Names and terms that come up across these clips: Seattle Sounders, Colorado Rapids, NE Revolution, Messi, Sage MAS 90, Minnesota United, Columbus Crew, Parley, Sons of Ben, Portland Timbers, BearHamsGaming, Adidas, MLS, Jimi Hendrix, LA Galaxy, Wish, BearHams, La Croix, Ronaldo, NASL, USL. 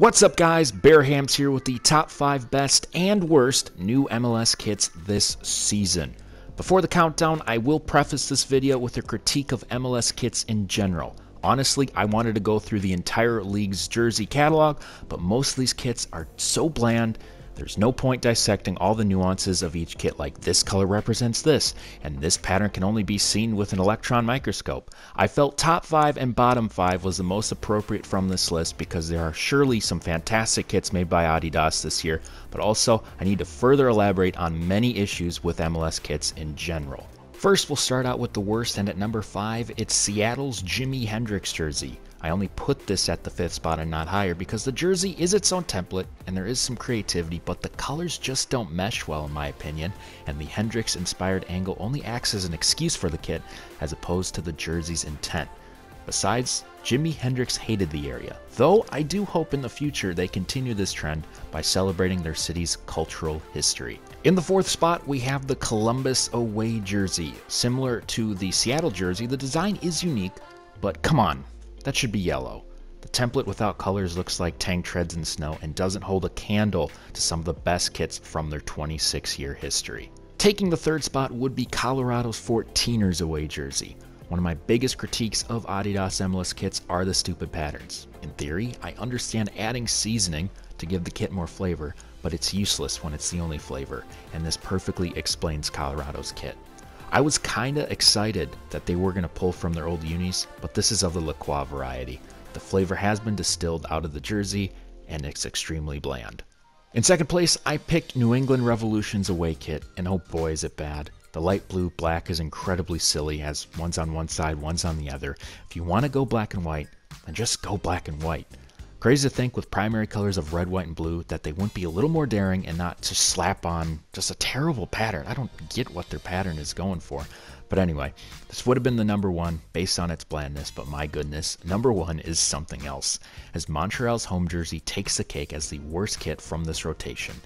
What's up, guys? BearHams here with the top 5 best and worst new MLS kits this season. Before the countdown, I will preface this video with a critique of MLS kits in general. Honestly, I wanted to go through the entire league's jersey catalog, but most of these kits are so bland, there's no point dissecting all the nuances of each kit, like this color represents this, and this pattern can only be seen with an electron microscope. I felt top 5 and bottom 5 was the most appropriate from this list because there are surely some fantastic kits made by Adidas this year, but also I need to further elaborate on many issues with MLS kits in general. First, we'll start out with the worst, and at number 5, it's Seattle's Jimi Hendrix jersey. I only put this at the 5th spot and not higher because the jersey is its own template and there is some creativity, but the colors just don't mesh well in my opinion, and the Hendrix-inspired angle only acts as an excuse for the kit as opposed to the jersey's intent. Besides, Jimi Hendrix hated the area, though I do hope in the future they continue this trend by celebrating their city's cultural history. In the 4th spot, we have the Columbus away jersey. Similar to the Seattle jersey, the design is unique, but come on, that should be yellow. The template without colors looks like tank treads in snow and doesn't hold a candle to some of the best kits from their 26-year history. Taking the 3rd spot would be Colorado's 14ers away jersey. One of my biggest critiques of Adidas MLS kits are the stupid patterns. In theory, I understand adding seasoning to give the kit more flavor, but it's useless when it's the only flavor, and this perfectly explains Colorado's kit. I was kinda excited that they were gonna pull from their old unis, but this is of the La Croix variety. The flavor has been distilled out of the jersey, and it's extremely bland. In 2nd place, I picked New England Revolution's away kit, and oh boy is it bad. The light blue black is incredibly silly, as one's on one side, one's on the other. If you want to go black and white, then just go black and white. Crazy to think with primary colors of red, white, and blue that they wouldn't be a little more daring and not to slap on just a terrible pattern. I don't get what their pattern is going for. But anyway, this would have been the number 1 based on its blandness, but my goodness, number 1 is something else, as Montreal's home jersey takes the cake as the worst kit from this rotation.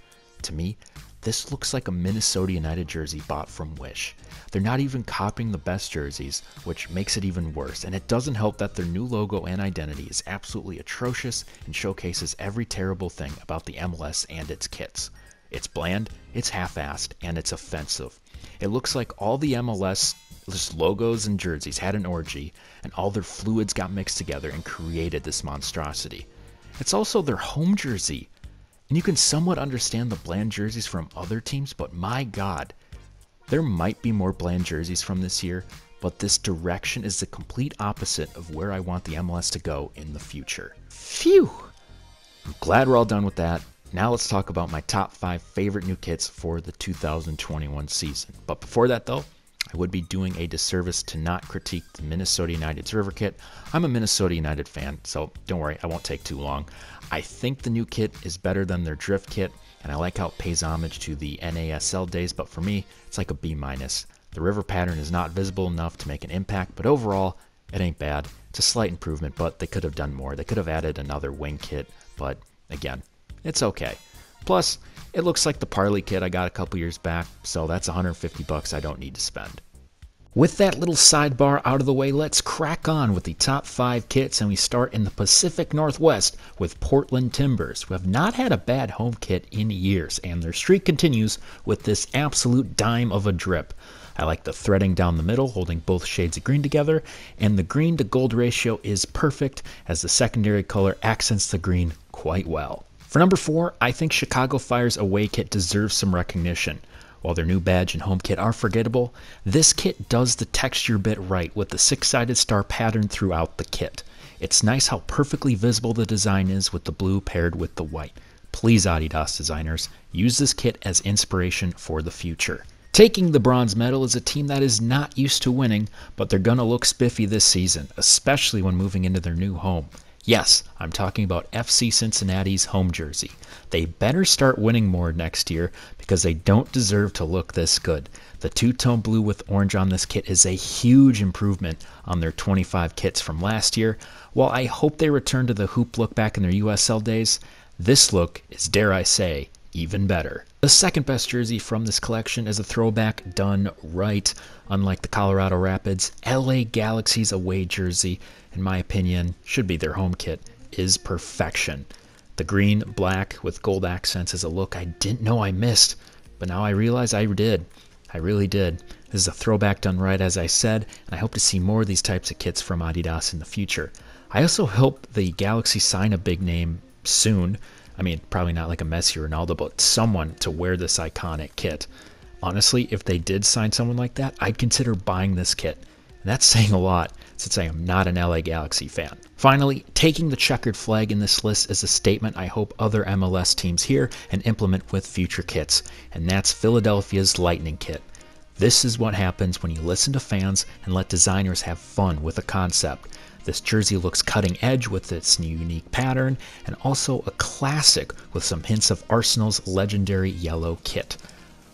To me, this looks like a Minnesota United jersey bought from Wish. They're not even copying the best jerseys, which makes it even worse, and it doesn't help that their new logo and identity is absolutely atrocious and showcases every terrible thing about the MLS and its kits. It's bland, it's half-assed, and it's offensive. It looks like all the MLS logos and jerseys had an orgy, and all their fluids got mixed together and created this monstrosity. It's also their home jersey. And you can somewhat understand the bland jerseys from other teams, but my God, there might be more bland jerseys from this year, but this direction is the complete opposite of where I want the MLS to go in the future. Phew! I'm glad we're all done with that. Now let's talk about my top 5 favorite new kits for the 2021 season. But before that though, I would be doing a disservice to not critique the Minnesota United's River kit. I'm a Minnesota United fan, so don't worry, I won't take too long. I think the new kit is better than their drift kit, and I like how it pays homage to the NASL days, but for me, it's like a B-. The river pattern is not visible enough to make an impact, but overall, it ain't bad. It's a slight improvement, but they could have done more. They could have added another wing kit, but again, it's okay. Plus, it looks like the Parley kit I got a couple years back, so that's $150 I don't need to spend. With that little sidebar out of the way, let's crack on with the top 5 kits, and we start in the Pacific Northwest with Portland Timbers, who have not had a bad home kit in years, and their streak continues with this absolute dime of a drip. I like the threading down the middle, holding both shades of green together, and the green to gold ratio is perfect, as the secondary color accents the green quite well. For number 4, I think Chicago Fire's away kit deserves some recognition. While their new badge and home kit are forgettable, this kit does the texture bit right with the 6-sided star pattern throughout the kit. It's nice how perfectly visible the design is with the blue paired with the white. Please, Adidas designers, use this kit as inspiration for the future. Taking the bronze medal is a team that is not used to winning, but they're gonna look spiffy this season, especially when moving into their new home. Yes, I'm talking about FC Cincinnati's home jersey. They better start winning more next year because they don't deserve to look this good. The two-tone blue with orange on this kit is a huge improvement on their 25 kits from last year. While I hope they return to the hoop look back in their USL days, this look is, dare I say, even better. The 2nd best jersey from this collection is a throwback done right. Unlike the Colorado Rapids, LA Galaxy's away jersey, in my opinion, should be their home kit, is perfection. The green, black, with gold accents is a look I didn't know I missed, but now I realize I did. I really did. This is a throwback done right, as I said, and I hope to see more of these types of kits from Adidas in the future. I also hope the Galaxy sign a big name soon. I mean, probably not like a Messi or Ronaldo, but someone to wear this iconic kit. Honestly, if they did sign someone like that, I'd consider buying this kit. And that's saying a lot, since I am not an LA Galaxy fan. Finally, taking the checkered flag in this list is a statement I hope other MLS teams hear and implement with future kits, and that's Philadelphia's Lightning Kit. This is what happens when you listen to fans and let designers have fun with a concept. This jersey looks cutting edge with its unique pattern, and also a classic with some hints of Arsenal's legendary yellow kit.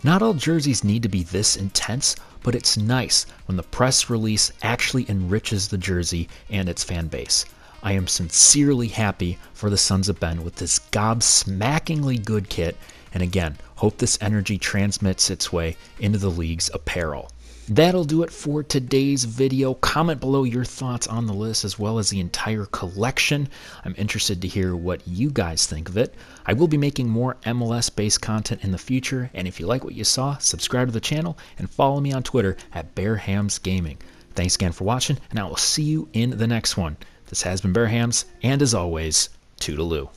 Not all jerseys need to be this intense, but it's nice when the press release actually enriches the jersey and its fan base. I am sincerely happy for the Sons of Ben with this gobsmackingly good kit, and again, hope this energy transmits its way into the league's apparel. That'll do it for today's video. Comment below your thoughts on the list as well as the entire collection. I'm interested to hear what you guys think of it. I will be making more MLS-based content in the future, and if you like what you saw, subscribe to the channel and follow me on Twitter at BearHamsGaming. Thanks again for watching, and I will see you in the next one. This has been BearHams, and as always, toodaloo.